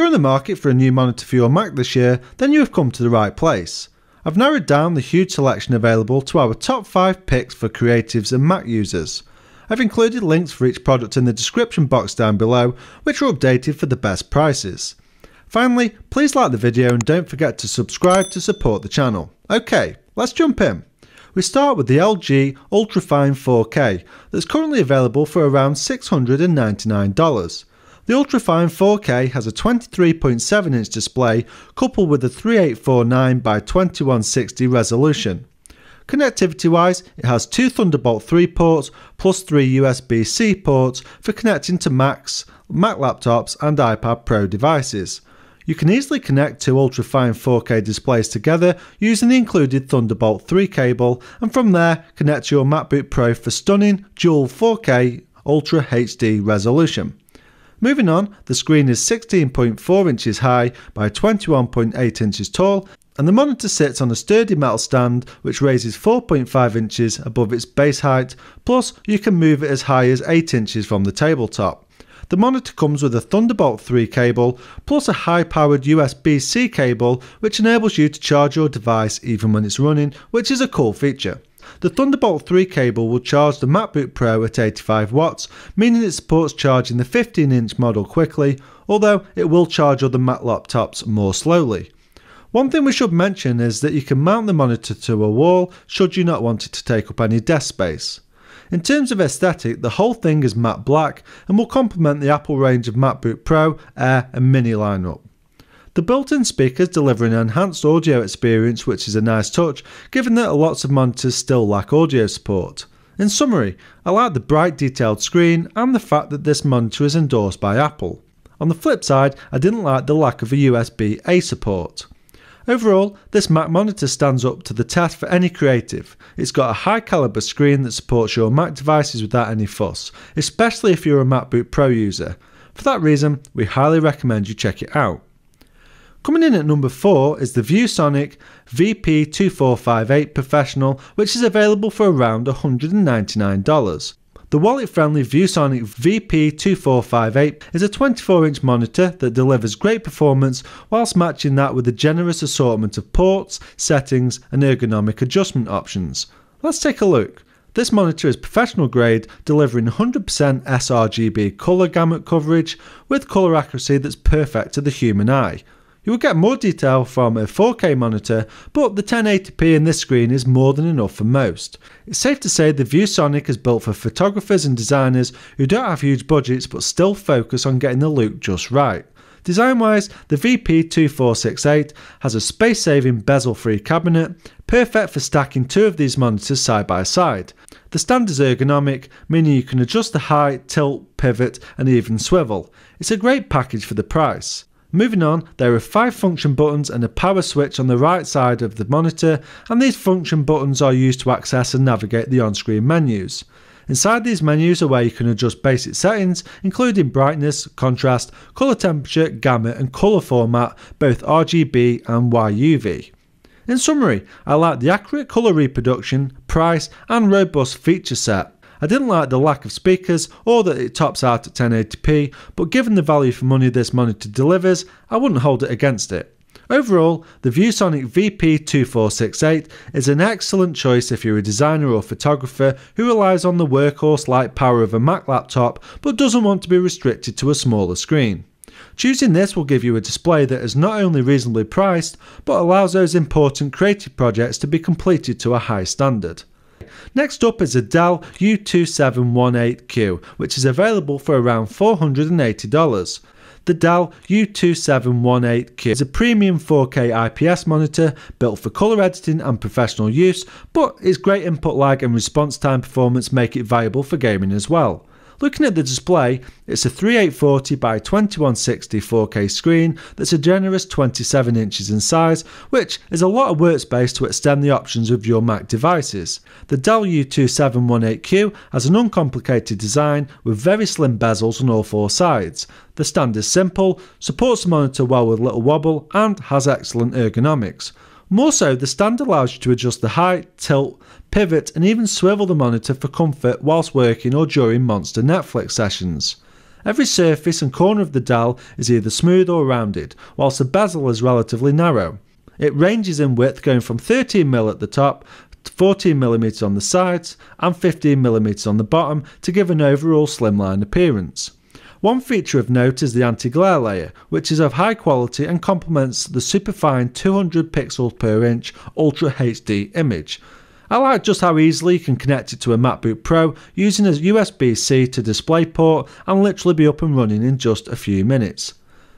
you're in the market for a new monitor for your Mac this year, then you have come to the right place. I've narrowed down the huge selection available to our top 5 picks for creatives and Mac users. I've included links for each product in the description box down below, which are updated for the best prices. Finally, please like the video and don't forget to subscribe to support the channel. Okay, let's jump in. We start with the LG UltraFine 4K that's currently available for around $699. The UltraFine 4K has a 23.7 inch display coupled with a 3849 by 2160 resolution. Connectivity wise, it has 2 Thunderbolt 3 ports plus 3 USB-C ports for connecting to Macs, Mac laptops and iPad Pro devices. You can easily connect 2 UltraFine 4K displays together using the included Thunderbolt 3 cable, and from there connect to your MacBook Pro for stunning dual 4K Ultra HD resolution. Moving on, the screen is 16.4 inches high by 21.8 inches tall, and the monitor sits on a sturdy metal stand which raises 4.5 inches above its base height, plus you can move it as high as 8 inches from the tabletop. The monitor comes with a Thunderbolt 3 cable plus a high-powered USB-C cable which enables you to charge your device even when it's running, which is a cool feature. The Thunderbolt 3 cable will charge the MacBook Pro at 85 watts, meaning it supports charging the 15-inch model quickly, although it will charge other Mac laptops more slowly. One thing we should mention is that you can mount the monitor to a wall should you not want it to take up any desk space. In terms of aesthetic, the whole thing is matte black and will complement the Apple range of MacBook Pro, Air and Mini lineup. The built-in speakers deliver an enhanced audio experience, which is a nice touch given that lots of monitors still lack audio support. In summary, I like the bright detailed screen and the fact that this monitor is endorsed by Apple. On the flip side, I didn't like the lack of a USB-A support. Overall, this Mac monitor stands up to the test for any creative. It's got a high caliber screen that supports your Mac devices without any fuss, especially if you're a MacBook Pro user. For that reason, we highly recommend you check it out. Coming in at number 4 is the ViewSonic VP2458 Professional, which is available for around $199. The wallet-friendly ViewSonic VP2458 is a 24-inch monitor that delivers great performance whilst matching that with a generous assortment of ports, settings and ergonomic adjustment options. Let's take a look. This monitor is professional grade, delivering 100% sRGB colour gamut coverage with colour accuracy that's perfect to the human eye. You will get more detail from a 4K monitor, but the 1080p in this screen is more than enough for most. It's safe to say the ViewSonic is built for photographers and designers who don't have huge budgets but still focus on getting the look just right. Design-wise, the VP2468 has a space-saving bezel-free cabinet, perfect for stacking 2 of these monitors side by side. The stand is ergonomic, meaning you can adjust the height, tilt, pivot and even swivel. It's a great package for the price. Moving on, there are 5 function buttons and a power switch on the right side of the monitor, and these function buttons are used to access and navigate the on-screen menus. Inside these menus are where you can adjust basic settings, including brightness, contrast, colour temperature, gamut and colour format, both RGB and YUV. In summary, I like the accurate colour reproduction, price and robust feature set. I didn't like the lack of speakers or that it tops out at 1080p, but given the value for money this monitor delivers, I wouldn't hold it against it. Overall, the ViewSonic VP2468 is an excellent choice if you're a designer or photographer who relies on the workhorse-like power of a Mac laptop but doesn't want to be restricted to a smaller screen. Choosing this will give you a display that is not only reasonably priced but allows those important creative projects to be completed to a high standard. Next up is a Dell U2718Q, which is available for around $480. The Dell U2718Q is a premium 4K IPS monitor built for colour editing and professional use, but its great input lag and response time performance make it viable for gaming as well. Looking at the display, it's a 3840 by 2160 4K screen that's a generous 27 inches in size, which is a lot of workspace to extend the options of your Mac devices. The Dell U2718Q has an uncomplicated design with very slim bezels on all 4 sides. The stand is simple, supports the monitor well with little wobble and has excellent ergonomics. More so, the stand allows you to adjust the height, tilt, pivot and even swivel the monitor for comfort whilst working or during monster Netflix sessions. Every surface and corner of the dial is either smooth or rounded, whilst the bezel is relatively narrow. It ranges in width going from 13mm at the top, 14mm on the sides and 15mm on the bottom to give an overall slimline appearance. One feature of note is the anti-glare layer, which is of high quality and complements the superfine 200 pixels per inch Ultra HD image. I like just how easily you can connect it to a MacBook Pro using a USB-C to DisplayPort and literally be up and running in just a few minutes.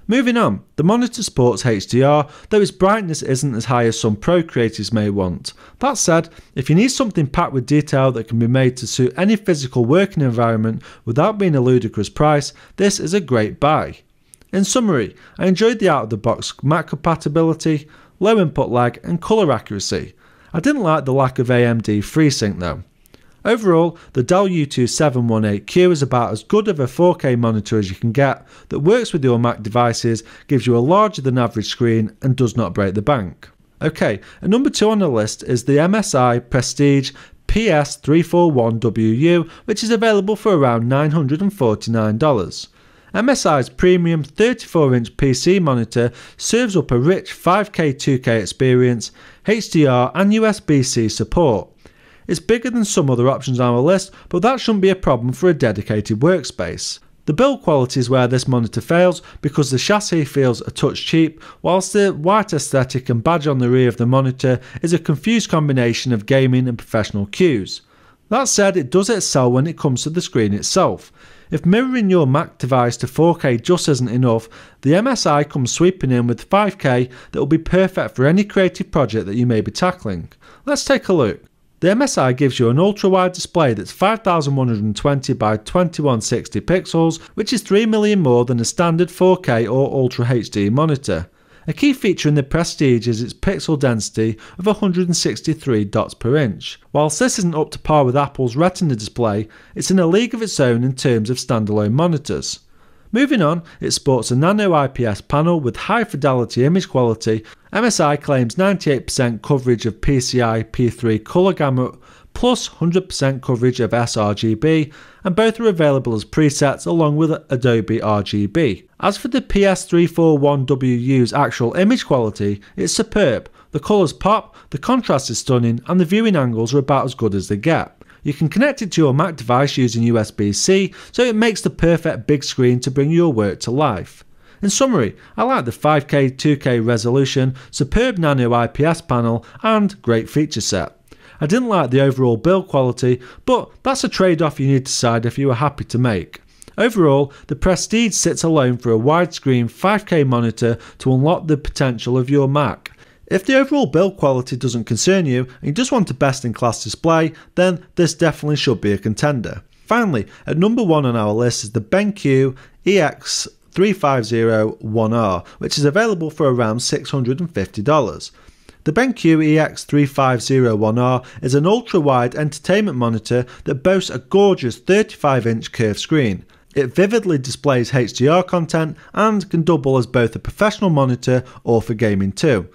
Moving on, the monitor supports HDR, though its brightness isn't as high as some pro creators may want. That said, if you need something packed with detail that can be made to suit any physical working environment without being a ludicrous price, this is a great buy. In summary, I enjoyed the out-of-the-box Mac compatibility, low input lag and colour accuracy. I didn't like the lack of AMD FreeSync though. Overall, the Dell U2718Q is about as good of a 4K monitor as you can get, that works with your Mac devices, gives you a larger than average screen and does not break the bank. Okay, and number 2 on the list is the MSI Prestige PS341WU, which is available for around $949. MSI's premium 34-inch PC monitor serves up a rich 5K 2K experience, HDR and USB-C support. It's bigger than some other options on our list, but that shouldn't be a problem for a dedicated workspace. The build quality is where this monitor fails because the chassis feels a touch cheap, whilst the white aesthetic and badge on the rear of the monitor is a confused combination of gaming and professional cues. That said, it does excel when it comes to the screen itself. If mirroring your Mac device to 4K just isn't enough, the MSI comes sweeping in with 5K that will be perfect for any creative project that you may be tackling. Let's take a look. The MSI gives you an ultra-wide display that's 5120 by 2160 pixels, which is 3 million more than a standard 4K or Ultra HD monitor. A key feature in the Prestige is its pixel density of 163 dots per inch. Whilst this isn't up to par with Apple's Retina display, it's in a league of its own in terms of standalone monitors. Moving on, it sports a nano IPS panel with high fidelity image quality. MSI claims 98% coverage of PCI P3 colour gamut plus 100% coverage of sRGB, and both are available as presets along with Adobe RGB. As for the PS341WU's actual image quality, it's superb. The colours pop, the contrast is stunning and the viewing angles are about as good as they get. You can connect it to your Mac device using USB-C, so it makes the perfect big screen to bring your work to life. In summary, I like the 5K 2K resolution, superb nano IPS panel and great feature set. I didn't like the overall build quality, but that's a trade-off you need to decide if you are happy to make. Overall, the Prestige sits alone for a widescreen 5K monitor to unlock the potential of your Mac. If the overall build quality doesn't concern you and you just want a best-in-class display, then this definitely should be a contender. Finally, at number 1 on our list is the BenQ EX3501R, which is available for around $650. The BenQ EX3501R is an ultra-wide entertainment monitor that boasts a gorgeous 35-inch curved screen. It vividly displays HDR content and can double as both a professional monitor or for gaming too.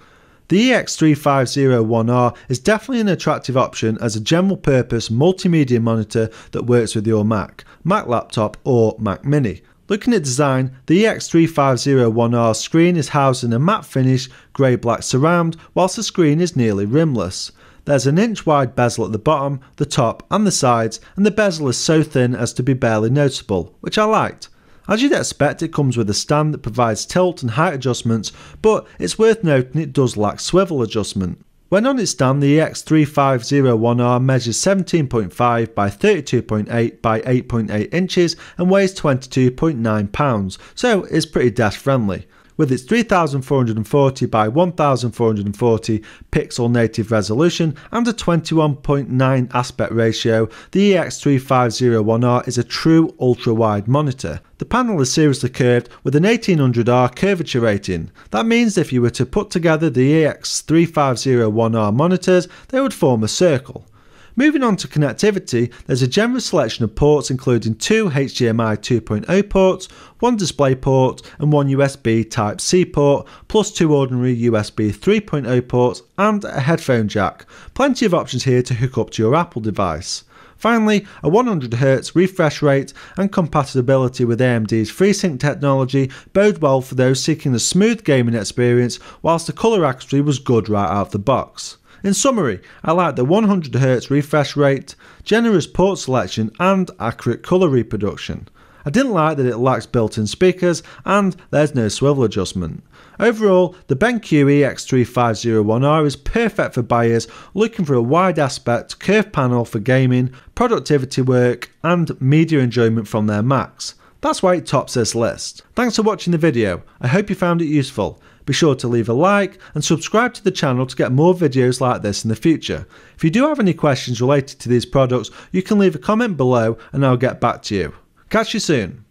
The EX3501R is definitely an attractive option as a general purpose multimedia monitor that works with your Mac, Mac laptop or Mac mini. Looking at design, the EX3501R's screen is housed in a matte finish grey-black surround whilst the screen is nearly rimless. There's an inch wide bezel at the bottom, the top and the sides, and the bezel is so thin as to be barely noticeable, which I liked. As you'd expect, it comes with a stand that provides tilt and height adjustments, but it's worth noting it does lack swivel adjustment. When on its stand, the EX3501R measures 17.5 by 32.8 by 8.8 inches and weighs 22.9 pounds, so it's pretty desk friendly. With its 3440 by 1440 pixel native resolution and a 21.9 aspect ratio, the EX3501R is a true ultra-wide monitor. The panel is seriously curved with an 1800R curvature rating. That means if you were to put together the EX3501R monitors, they would form a circle. Moving on to connectivity, there's a generous selection of ports including 2 HDMI 2.0 ports, 1 display port and 1 USB Type-C port, plus 2 ordinary USB 3.0 ports and a headphone jack. Plenty of options here to hook up to your Apple device. Finally, a 100Hz refresh rate and compatibility with AMD's FreeSync technology bode well for those seeking a smooth gaming experience, whilst the colour accuracy was good right out of the box. In summary, I like the 100Hz refresh rate, generous port selection and accurate colour reproduction. I didn't like that it lacks built-in speakers and there's no swivel adjustment. Overall, the BenQ EX3501R is perfect for buyers looking for a wide aspect curved panel for gaming, productivity work and media enjoyment from their Macs. That's why it tops this list. Thanks for watching the video, I hope you found it useful. Be sure to leave a like and subscribe to the channel to get more videos like this in the future. If you do have any questions related to these products, you can leave a comment below and I'll get back to you. Catch you soon.